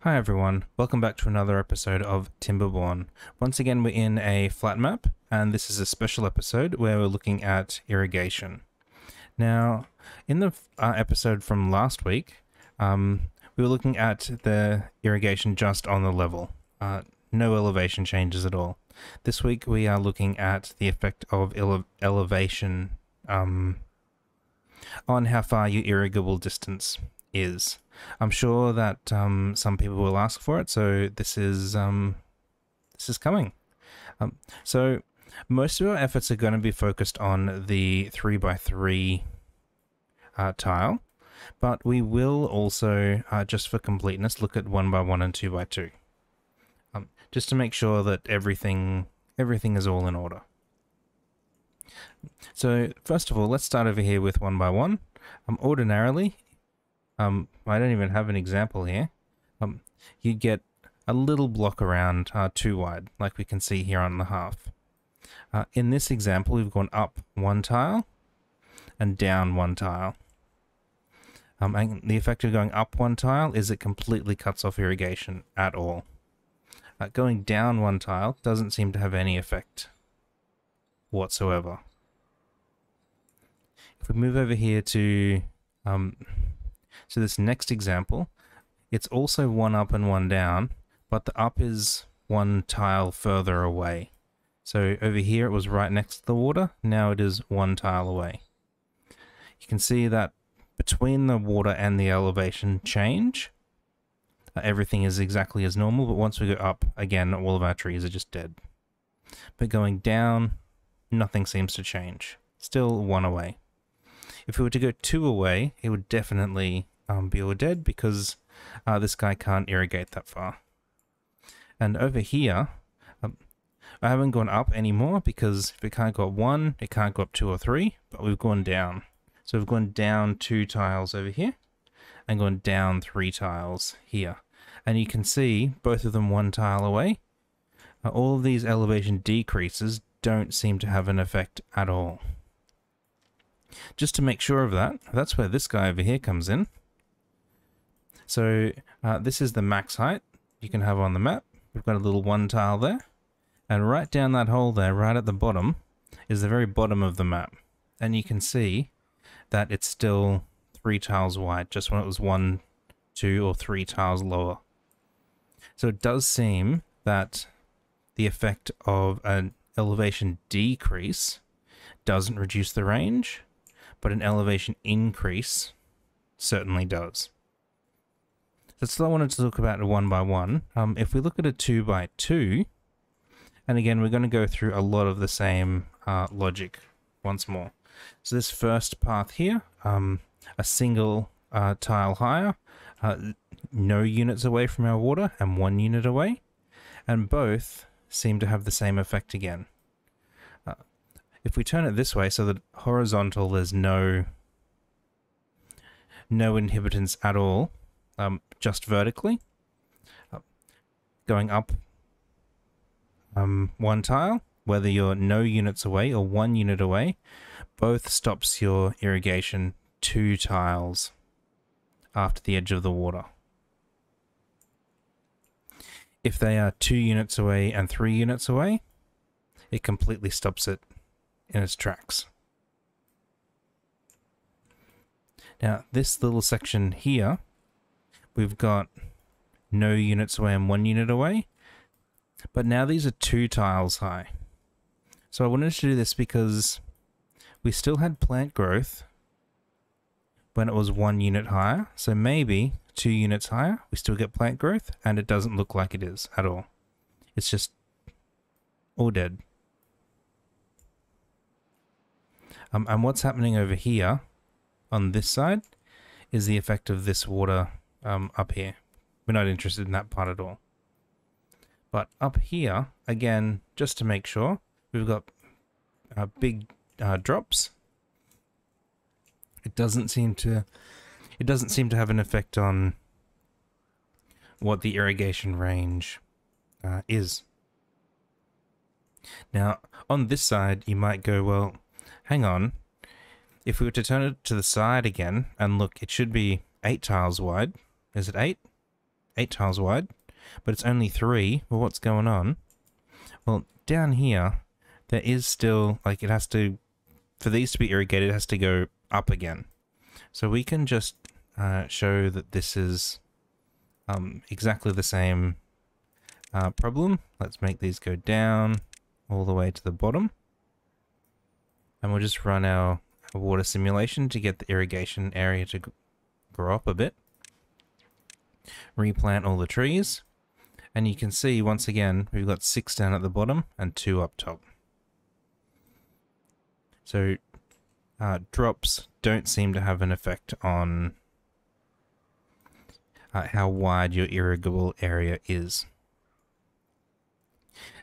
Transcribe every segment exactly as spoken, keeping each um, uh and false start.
Hi everyone, welcome back to another episode of Timberborn. Once again we're in a flat map, and this is a special episode where we're looking at irrigation. Now, in the uh, episode from last week, um, we were looking at the irrigation just on the level. Uh, no elevation changes at all. This week we are looking at the effect of ele elevation um, on how far your irrigable distance is. I'm sure that um, some people will ask for it, so this is um, this is coming. Um, so most of our efforts are going to be focused on the three by three uh, tile, but we will also, uh, just for completeness, look at one by one and two by two, um, just to make sure that everything everything is all in order. So first of all, let's start over here with one by one. Um, ordinarily, Um, I don't even have an example here. Um, you get a little block around uh, two wide, like we can see here on the half. Uh, in this example, we've gone up one tile and down one tile. Um, and the effect of going up one tile is it completely cuts off irrigation at all. Uh, going down one tile doesn't seem to have any effect whatsoever. If we move over here to... Um, So this next example, it's also one up and one down, but the up is one tile further away. So over here it was right next to the water, now it is one tile away. You can see that between the water and the elevation change, everything is exactly as normal, but once we go up, again, all of our trees are just dead. But going down, nothing seems to change. Still one away. If we were to go two away, it would definitely um, be all dead, because uh, this guy can't irrigate that far. And over here, um, I haven't gone up anymore, because if it can't go up one, it can't go up two or three, but we've gone down. So we've gone down two tiles over here, and gone down three tiles here. And you can see, both of them one tile away, uh, all of these elevation decreases don't seem to have an effect at all. Just to make sure of that, that's where this guy over here comes in. So uh, this is the max height you can have on the map. We've got a little one tile there. And right down that hole there, right at the bottom, is the very bottom of the map. And you can see that it's still three tiles wide, just when it was one, two, or three tiles lower. So it does seem that the effect of an elevation decrease doesn't reduce the range, but an elevation increase certainly does. That's what I wanted to talk about a one by one. Um, if we look at a two by two, and again, we're going to go through a lot of the same uh, logic once more. So this first path here, um, a single uh, tile higher, uh, no units away from our water and one unit away, and both seem to have the same effect again. If we turn it this way so that horizontal, there's no no inhibitance at all, um, just vertically, uh, going up um, one tile, whether you're no units away or one unit away, both stops your irrigation two tiles after the edge of the water. If they are two units away and three units away, it completely stops it in its tracks. Now this little section here, we've got no units away and one unit away, but now these are two tiles high. So I wanted to do this because we still had plant growth when it was one unit higher, so maybe two units higher we still get plant growth, and it doesn't look like it is at all. It's just all dead. Um, and what's happening over here, on this side, is the effect of this water um, up here. We're not interested in that part at all. But up here, again, just to make sure, we've got uh, big uh, drops. It doesn't seem to, it doesn't seem to have an effect on what the irrigation range uh, is. Now, on this side, you might go, well, hang on, if we were to turn it to the side again, and look, it should be eight tiles wide. Is it eight? eight tiles wide, but it's only three. Well, what's going on? Well, down here, there is still, like, it has to, for these to be irrigated, it has to go up again. So we can just uh, show that this is um, exactly the same uh, problem. Let's make these go down all the way to the bottom. And we'll just run our water simulation to get the irrigation area to grow up a bit. Replant all the trees. And you can see, once again, we've got six down at the bottom and two up top. So uh, drops don't seem to have an effect on uh, how wide your irrigable area is.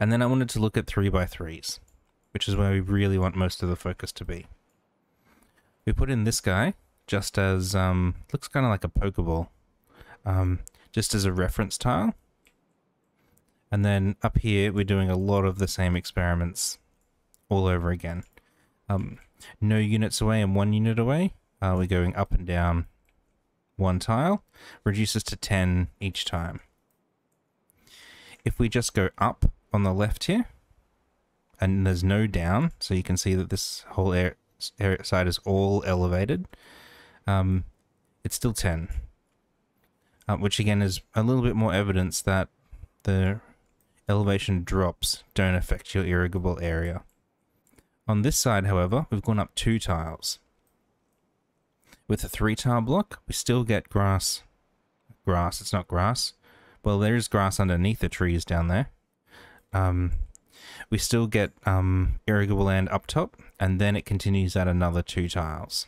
And then I wanted to look at three by threes, which is where we really want most of the focus to be. We put in this guy just as, um, looks kind of like a Pokeball, um, just as a reference tile. And then up here, we're doing a lot of the same experiments all over again. Um, no units away and one unit away. Uh, we're going up and down one tile. Reduces to ten each time. If we just go up on the left here, and there's no down, so you can see that this whole air, air side is all elevated, um, it's still ten. Uh, which again is a little bit more evidence that the elevation drops don't affect your irrigable area. On this side, however, we've gone up two tiles. With a three tile block, we still get grass. Grass, it's not grass. Well, there is grass underneath the trees down there. Um, we still get um, irrigable land up top, and then it continues at another two tiles.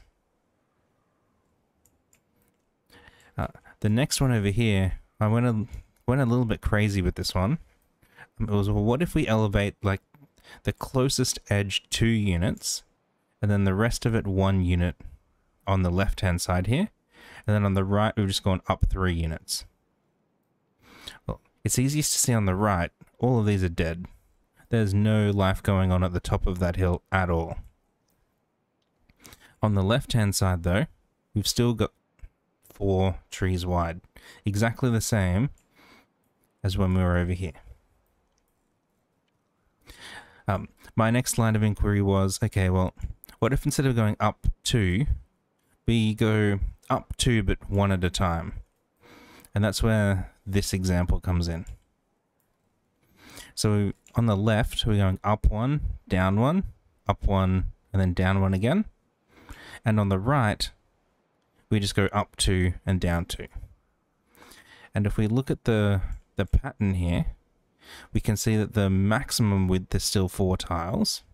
Uh, the next one over here, I went a, went a little bit crazy with this one. It was, well, what if we elevate, like, the closest edge two units, and then the rest of it one unit on the left hand side here, and then on the right we've just gone up three units. Well, it's easiest to see on the right, all of these are dead. There's no life going on at the top of that hill at all. On the left hand side though, we've still got four trees wide, exactly the same as when we were over here. Um, my next line of inquiry was, okay, well, what if instead of going up two, we go up two but one at a time? And that's where this example comes in. So on the left, we're going up one, down one, up one, and then down one again. And on the right, we just go up two and down two. And if we look at the, the pattern here, we can see that the maximum width is still four tiles,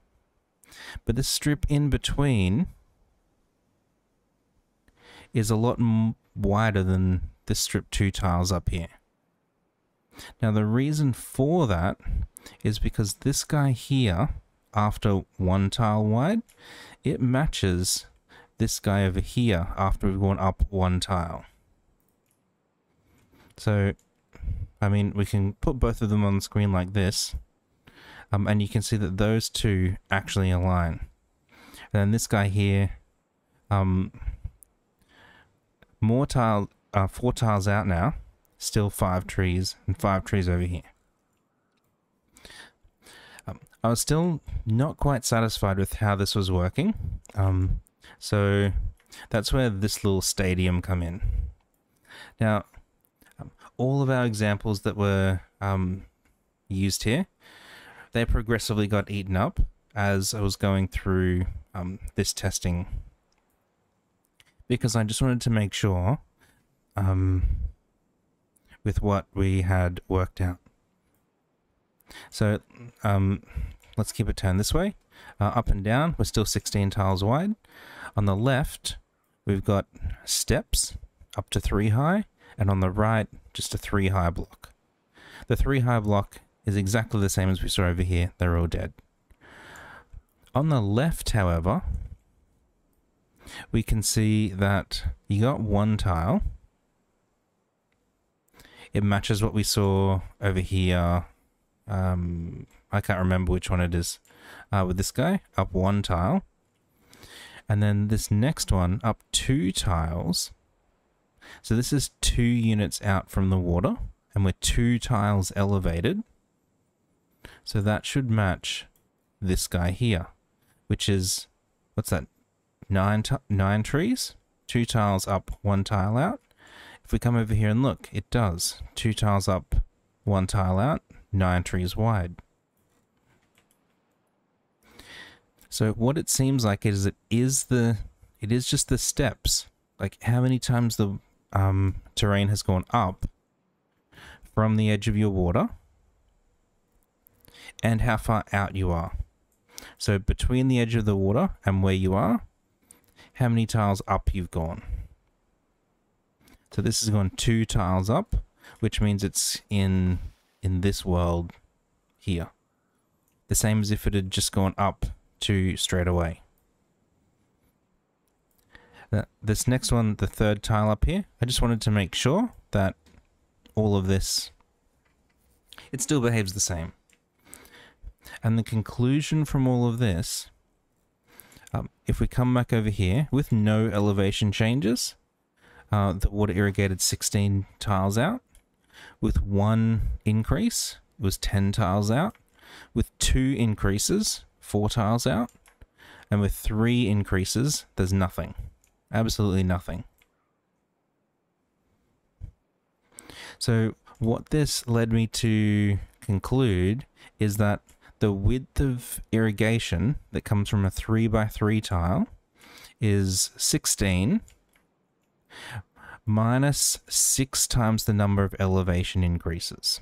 but this strip in between is a lot m wider than this strip two tiles up here. Now the reason for that is because this guy here, after one tile wide, it matches this guy over here after we've gone up one tile. So I mean, we can put both of them on the screen like this, um, and you can see that those two actually align. And then this guy here, um, more tile, uh, four tiles out now, still five trees, and five trees over here. Um, I was still not quite satisfied with how this was working, um, so that's where this little stadium come in. Now, all of our examples that were um, used here, they progressively got eaten up as I was going through um, this testing, because I just wanted to make sure um, with what we had worked out. So um, let's keep it turned this way. Uh, up and down, we're still sixteen tiles wide. On the left, we've got steps up to three high, and on the right, just a three high block. The three high block is exactly the same as we saw over here. They're all dead. On the left, however, we can see that you got one tile. It matches what we saw over here. Um, I can't remember which one it is. Uh, with this guy, up one tile. And then this next one, up two tiles. So this is two units out from the water, and we're two tiles elevated. So that should match this guy here, which is, what's that, nine, nine trees? Two tiles up, one tile out. If we come over here and look, it does. Two tiles up, one tile out, nine trees wide. So what it seems like is it is the, it is just the steps. Like how many times the um, terrain has gone up from the edge of your water and how far out you are. So between the edge of the water and where you are, how many tiles up you've gone. So this has gone two tiles up, which means it's in, in this world here. The same as if it had just gone up two straight away. Now, this next one, the third tile up here, I just wanted to make sure that all of this, it still behaves the same. And the conclusion from all of this, um, if we come back over here with no elevation changes, uh, the water irrigated sixteen tiles out. With one increase, it was ten tiles out. With two increases, four tiles out, and with three increases, there's nothing. Absolutely nothing. So what this led me to conclude is that the width of irrigation that comes from a three by three tile is sixteen minus six times the number of elevation increases.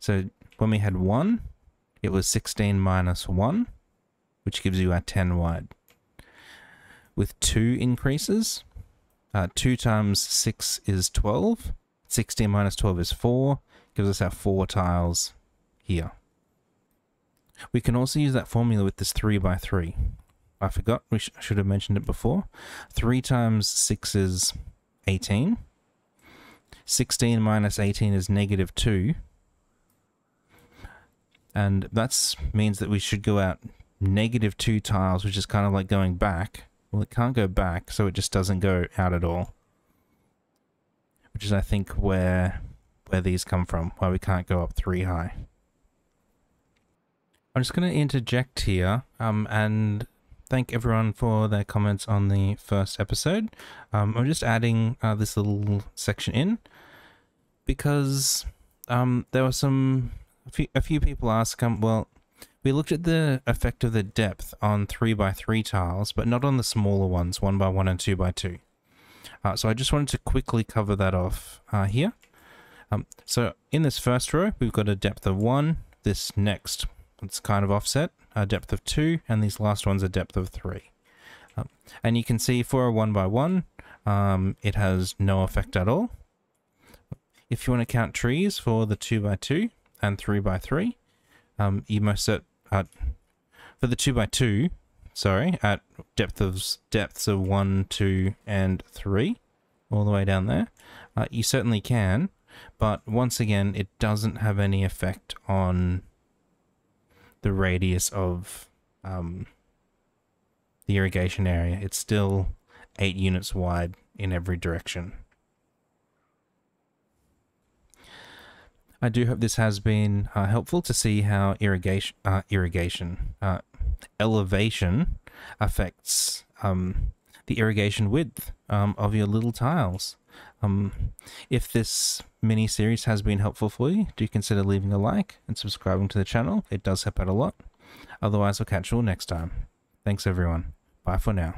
So when we had one, it was sixteen minus one, which gives you our ten wide. With two increases, uh, two times six is twelve, sixteen minus twelve is four, gives us our four tiles here. We can also use that formula with this three by three. I forgot, we sh should have mentioned it before. Three times six is eighteen. sixteen minus eighteen is negative two. And that means that we should go out negative two tiles, which is kind of like going back. Well, it can't go back, so it just doesn't go out at all. Which is, I think, where where these come from, why we can't go up three high. I'm just going to interject here um, and thank everyone for their comments on the first episode. Um, I'm just adding uh, this little section in because um, there were some... A few, a few people ask, um, well, we looked at the effect of the depth on three by three tiles, but not on the smaller ones, one by one and two by two. Uh, so I just wanted to quickly cover that off uh, here. Um, so in this first row, we've got a depth of one, this next, it's kind of offset, a depth of two, and these last ones a depth of three. Um, and you can see for a one by one, um, it has no effect at all. If you want to count trees for the two by two, and three by three, um, you must set at, for the two by two, sorry, at depth of, depths of one, two, and three, all the way down there. Uh, you certainly can, but once again, it doesn't have any effect on the radius of um, the irrigation area. It's still eight units wide in every direction. I do hope this has been uh, helpful to see how irrigation, uh, irrigation, uh, elevation affects um, the irrigation width um, of your little tiles. Um, if this mini series has been helpful for you, do consider leaving a like and subscribing to the channel. It does help out a lot. Otherwise, I'll catch you all next time. Thanks, everyone. Bye for now.